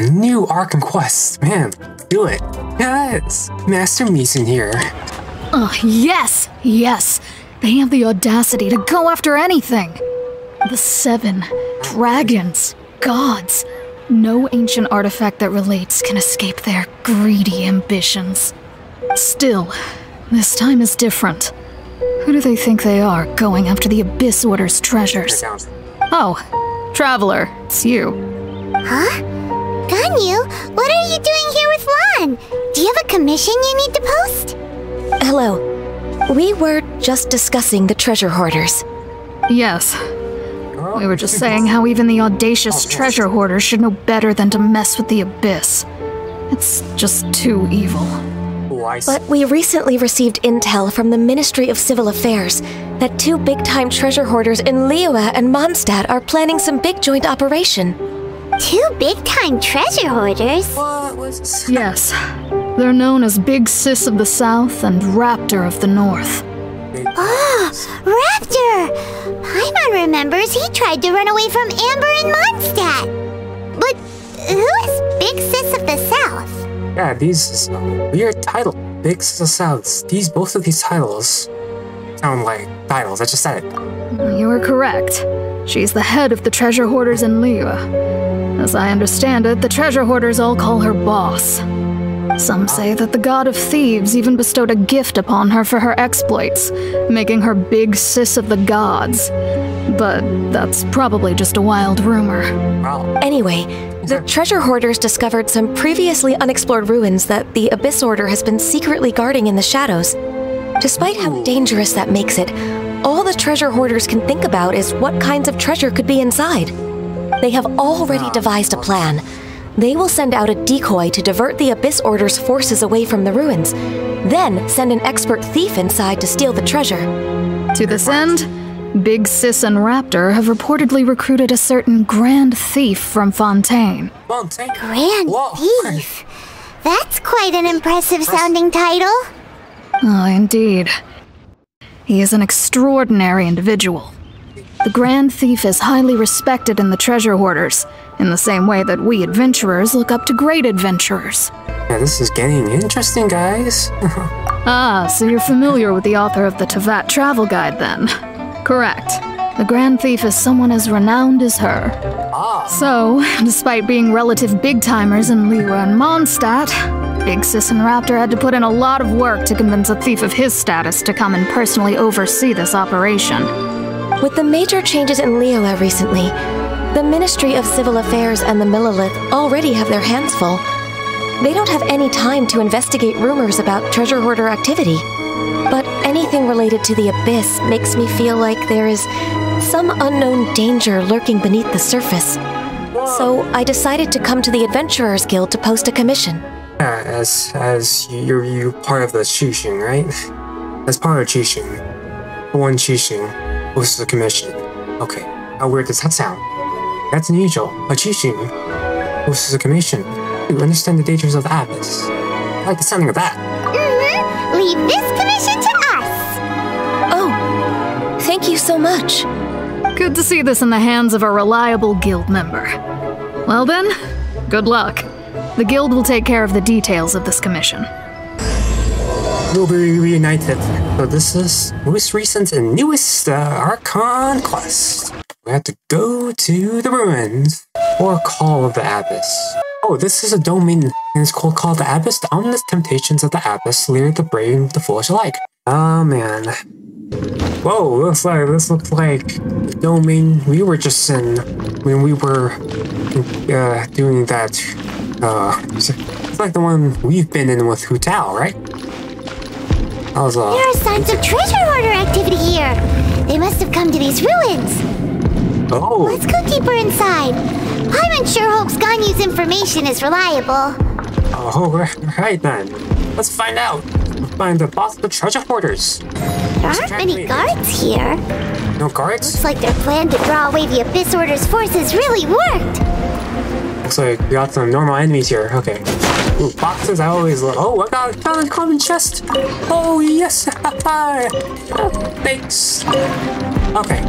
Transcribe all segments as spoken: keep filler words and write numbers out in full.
New Arkham Quest. Man, do it. Yes! Master Meeson here. Oh, yes! Yes! They have the audacity to go after anything! The Seven. Dragons. Gods. No ancient artifact that relates can escape their greedy ambitions. Still, this time is different. Who do they think they are, going after the Abyss Order's treasures? Oh, Traveler, it's you. Huh? Ganyu, what are you doing here with Lan? Do you have a commission you need to post? Hello. We were just discussing the treasure hoarders. Yes. We were just saying how even the audacious treasure hoarder should know better than to mess with the Abyss. It's just too evil. But we recently received intel from the Ministry of Civil Affairs that two big-time treasure hoarders in Liyue and Mondstadt are planning some big joint operation. Two big-time treasure hoarders? What was yes. They're known as Big Sis of the South and Raptor of the North. Oh, Raptor! Paimon remembers he tried to run away from Amber and Mondstadt. But who is Big Sis of the South? Yeah, these is a weird title. Big Sis of the South. These both of these titles sound like titles. I just said it. You are correct. She's the head of the treasure hoarders in Liyue. As I understand it, the treasure hoarders all call her boss. Some say that the god of thieves even bestowed a gift upon her for her exploits, making her Big Sis of the gods. But that's probably just a wild rumor. Anyway, the treasure hoarders discovered some previously unexplored ruins that the Abyss Order has been secretly guarding in the shadows. Despite how dangerous that makes it, all the treasure hoarders can think about is what kinds of treasure could be inside. They have already devised a plan. They will send out a decoy to divert the Abyss Order's forces away from the ruins, then send an expert thief inside to steal the treasure. To this end, Big Sis and Raptor have reportedly recruited a certain Grand Thief from Fontaine. Fontaine? Grand Whoa. Thief? That's quite an impressive sounding title. Oh, indeed. He is an extraordinary individual. The Grand Thief is highly respected in the treasure hoarders, in the same way that we adventurers look up to great adventurers. Yeah, this is getting interesting, guys. Ah, so you're familiar with the author of the Teyvat Travel Guide, then? Correct. The Grand Thief is someone as renowned as her. Ah. So, despite being relative big-timers in Liyue and Mondstadt, Big Sis and Raptor had to put in a lot of work to convince a thief of his status to come and personally oversee this operation. With the major changes in Liyue recently, the Ministry of Civil Affairs and the Millilith already have their hands full. They don't have any time to investigate rumors about treasure hoarder activity. But anything related to the Abyss makes me feel like there is some unknown danger lurking beneath the surface. So I decided to come to the Adventurer's Guild to post a commission. Yeah, as, as you're, you're part of the Qixing, right? As part of Qixing. One Qixing. This is a commission. Okay, how weird does that sound? That's unusual. A Qixing. This is a commission. You understand the dangers of the Abyss. I like the sounding of that. Mm-hmm. Leave this commission to us. Oh, thank you so much. Good to see this in the hands of a reliable guild member. Well then, good luck. The guild will take care of the details of this commission. We'll be reunited. So this is most recent and newest uh, Archon quest. We have to go to the ruins or Call of the Abyss. Oh, this is a domain and it's called Call of the Abyss. The ominous temptations of the Abyss leer the brave and the foolish alike. Oh man. Whoa, looks like this looks like the domain we were just in when we were uh, doing that. Uh, it's like the one we've been in with Hu Tao, right? Was, uh, there are signs of treasure hoarder activity here. They must have come to these ruins. Oh. Let's go deeper inside. Paimon sure hopes Ganyu's information is reliable. Oh, right then. Let's find out. We'll find the boss of the treasure hoarders. There aren't many guards here. No guards? Looks like their plan to draw away the Abyss Order's forces really worked. Looks like we got some normal enemies here. Okay. Ooh, boxes, I always love. Oh, I got a common, common chest. Oh, yes. Thanks. Okay.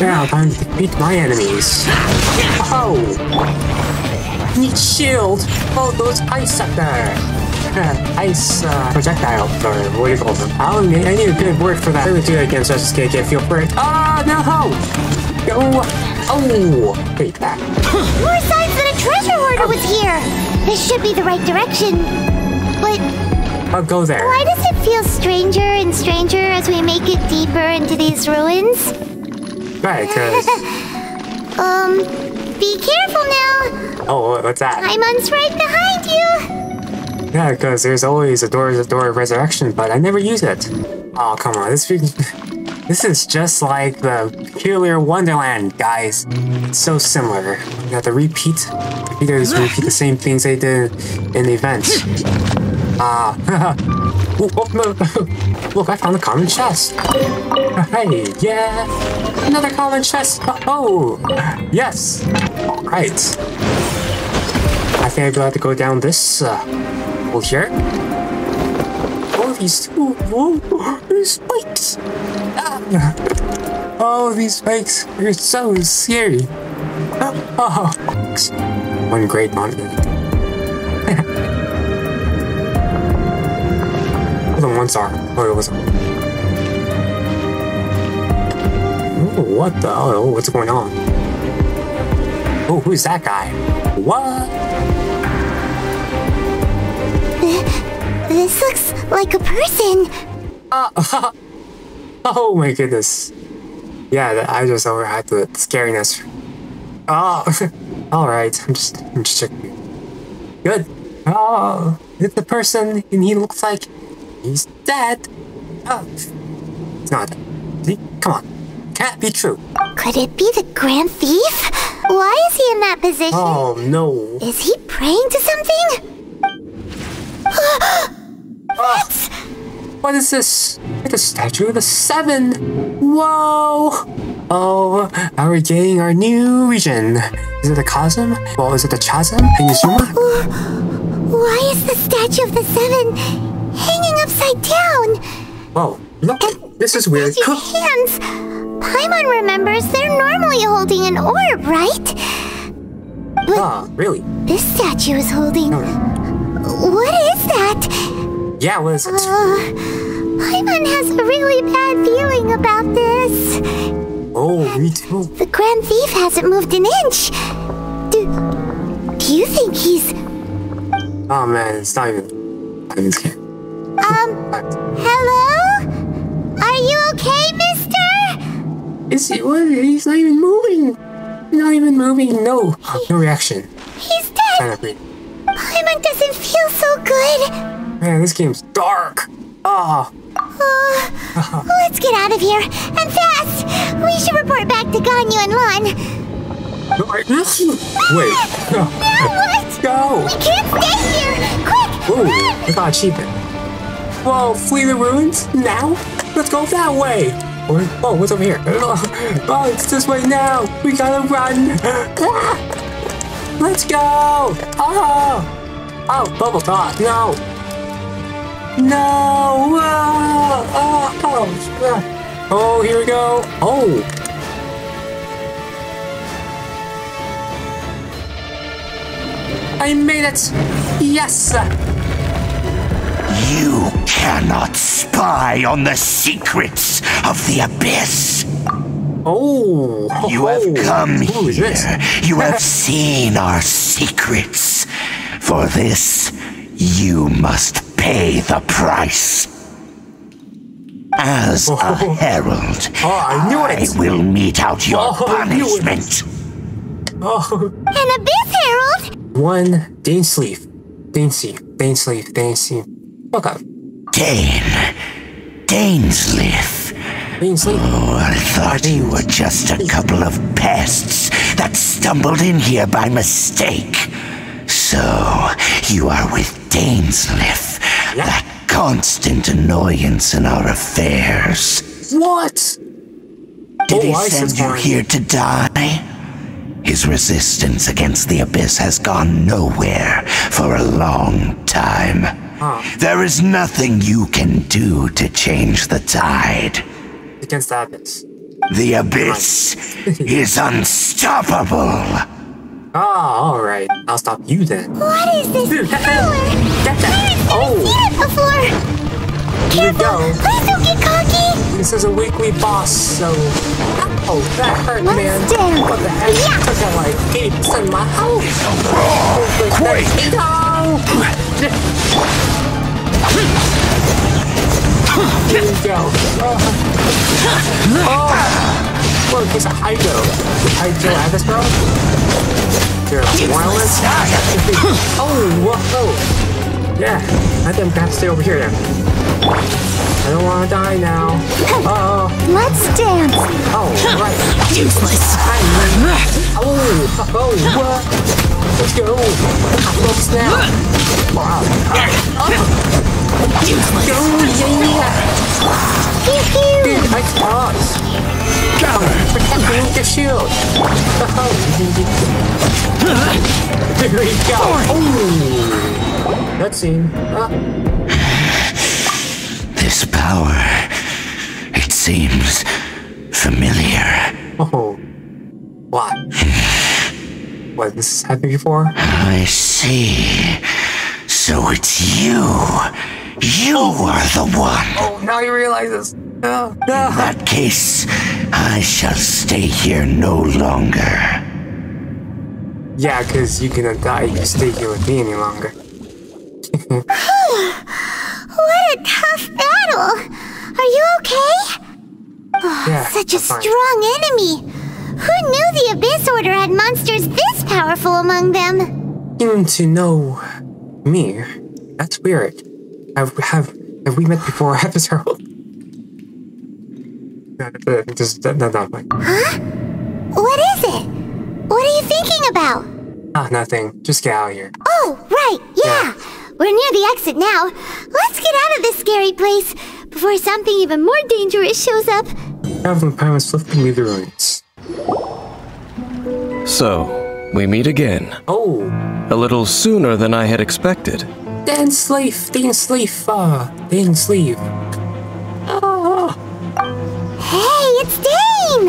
Now, time to defeat my enemies. Oh. Need shield! Oh, those ice up there! Ice uh, projectile, or what do you call them? I need, I need a good word for that. I really do that against us, K K, feel burnt. Ah, no! Go! Oh! Wait, back. More signs that a treasure hoarder oh. was here! This should be the right direction, but... I'll go there. Why does it feel stranger and stranger as we make it deeper into these ruins? Right, cause... um, be careful now! Oh, what's that? Paimon's right behind you! Yeah, because there's always a door, a door of resurrection, but I never use it. Oh, come on, this this is just like the Peculiar Wonderland, guys. It's so similar. You have to repeat, repeaters repeat the same things they did in the events. Ah, uh, oh, oh, look, I found a common chest. Hey, yeah, another common chest. Oh, yes, all right. I think I'm gonna have to go down this uh, hole here. Oh, these two. Whoa, these spikes. Ah. Oh, these spikes are so scary. Oh, oh. One great mountain. Hold on, one star. Oh, it was. Oh, what the? Oh, what's going on? Oh, who's that guy? What? This looks like a person. Uh, oh my goodness. Yeah, I just overhyped the scariness. Oh, alright. I'm just, I'm just checking. Good. Oh, it's the person, and he looks like he's dead. Oh, it's not. See? Come on. Can't be true. Could it be the Grand Thief? Why is he in that position? Oh, no. Is he praying to something? What? What is this? It's a Statue of the Seven! Whoa! Oh, are we getting our new region? Is it the Chasm? Well, is it the Chasm? Why is the Statue of the Seven hanging upside down? Whoa, look, and this is weird. Your hands! Paimon remembers they're normally holding an orb, right? But ah, really? This statue is holding... No. What is that? Yeah, what is it? Uh, Paimon has a really bad feeling about this. Oh, me too. The Grand Thief hasn't moved an inch. Do, do you think he's... Oh man, it's not even... I'm scared. Um, hello? Are you okay, mister? Is he... What? He's not even moving. Not even moving. No. He, no reaction. He's dead. Paimon doesn't feel so good. Man, this game's dark. Ah. Oh. Uh, let's get out of here and fast. We should report back to Ganyu and Lon. Wait. No. Now what? Go. We can't stay here. Quick. Ooh, run. I got achievement. Whoa, flee the ruins now? Let's go that way. Or, oh, what's over here? Oh, it's this way now. We gotta run. Ah. Let's go! Oh! Oh, bubble thought! No! No! Oh, oh, oh. Oh, here we go! Oh! I made it! Yes! You cannot spy on the secrets of the Abyss! Oh, you have come here. You have seen our secrets. For this, you must pay the price. As a herald, oh, I, knew it. I will mete out your oh, punishment. Oh. An Abyss Herald? One Dainsleif. Dainsleif. Dainsleif. Dainsleif. Fuck up. Dane. Dainsleif. Oh, I thought you were just a couple of pests that stumbled in here by mistake. So, you are with Dainsleif, yeah. That constant annoyance in our affairs. What? Did oh, he send you here to die? His resistance against the Abyss has gone nowhere for a long time. Huh. There is nothing you can do to change the tide. Against the Abyss. The Abyss is unstoppable. Ah, all right. I'll stop you then. What is this Dude, that, that, that, that. Oh. Here we go. Please don't get cocky. This is a weekly boss, so... Oh, that hurt, Let's man. Down. What the heck? Yeah. Took out like eighty percent of my health. Oh, Quake! No! Here we go. Oh! Oh. Look, it's a Hydro. Hydro Abyssal? You're a wireless? Oh, whoa! Yeah, I think I have to stay over here then. I don't want to die now. Uh oh. Let's dance! Oh, right. Useless! Oh, oh, what? Let's go! Focus now! Wow. Useless! Oh, yeah, yeah! Dude, I can't. Counter! Protect me with your shield! There we go! Oh! That scene. Huh? This power... it seems... familiar. Oh. What? What, this has happened before? I see. So it's you. You are the one. Oh, now you realize this. No, no. In that case, I shall stay here no longer. Yeah, because you cannot die if you stay here with me any longer. Hey! What a tough battle! Are you okay? Oh, yeah, such a fine. strong enemy! Who knew the Abyss Order had monsters this powerful among them? Even to know me, that's weird. Have, have, have we met before Abyss Herald? No, no, no, no, no. Huh? What is it? What are you thinking about? Ah, oh, nothing. Just get out of here. Oh, right. Yeah. yeah. We're near the exit now. Let's get out of this scary place before something even more dangerous shows up. Traveling Paimon's lifting me the ruins. So, we meet again. Oh. A little sooner than I had expected. Dainsleif, Dainsleif, ah, uh, Dainsleif. Hey, it's Dane!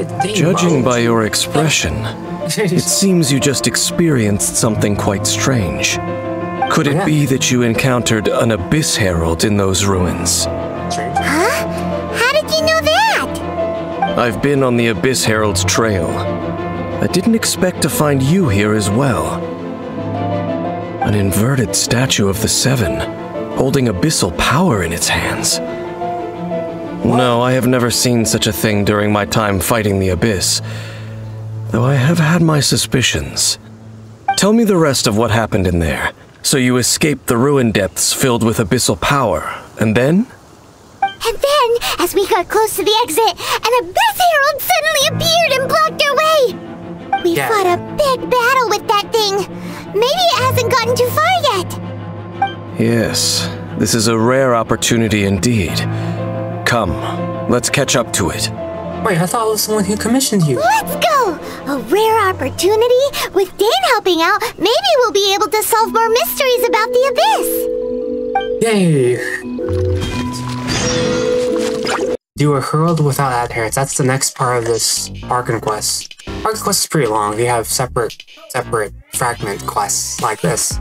It's Dane Judging by your expression, it seems you just experienced something quite strange. Could it be that you encountered an Abyss Herald in those ruins? Huh? How did you know that? I've been on the Abyss Herald's trail. I didn't expect to find you here as well. An inverted statue of the Seven, holding abyssal power in its hands. What? No, I have never seen such a thing during my time fighting the Abyss, though I have had my suspicions. Tell me the rest of what happened in there. So you escaped the ruin depths filled with abyssal power, and then? And then, as we got close to the exit, an Abyss Herald suddenly appeared and blocked our way! We yeah. fought a big battle with that thing. Maybe it hasn't gotten too far yet. Yes, this is a rare opportunity indeed. Come, let's catch up to it. Wait, I thought it was the one who commissioned you. Let's go! A rare opportunity? With Dane helping out, maybe we'll be able to solve more mysteries about the Abyss! Yay! You were hurled without adherents. That's the next part of this Arcan quest. Arcan quest is pretty long. You have separate, separate fragment quests like this.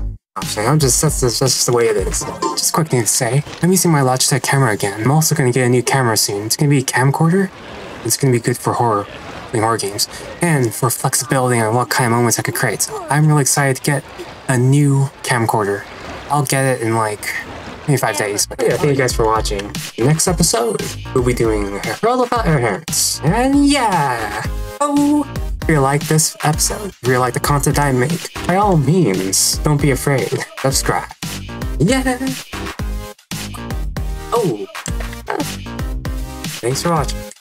I'm just, that's, that's just the way it is. Just quick thing to say, I'm using my Logitech camera again. I'm also going to get a new camera soon. It's going to be a camcorder. It's going to be good for horror, playing horror games, and for flexibility on what kind of moments I could create. So I'm really excited to get a new camcorder. I'll get it in like maybe five days. But yeah, thank you guys for watching. Next episode, we'll be doing Herald Without Adherents. And yeah! Oh! If you like this episode, if you like the content I make, by all means, don't be afraid. Subscribe. Yeah! Oh! Thanks for watching.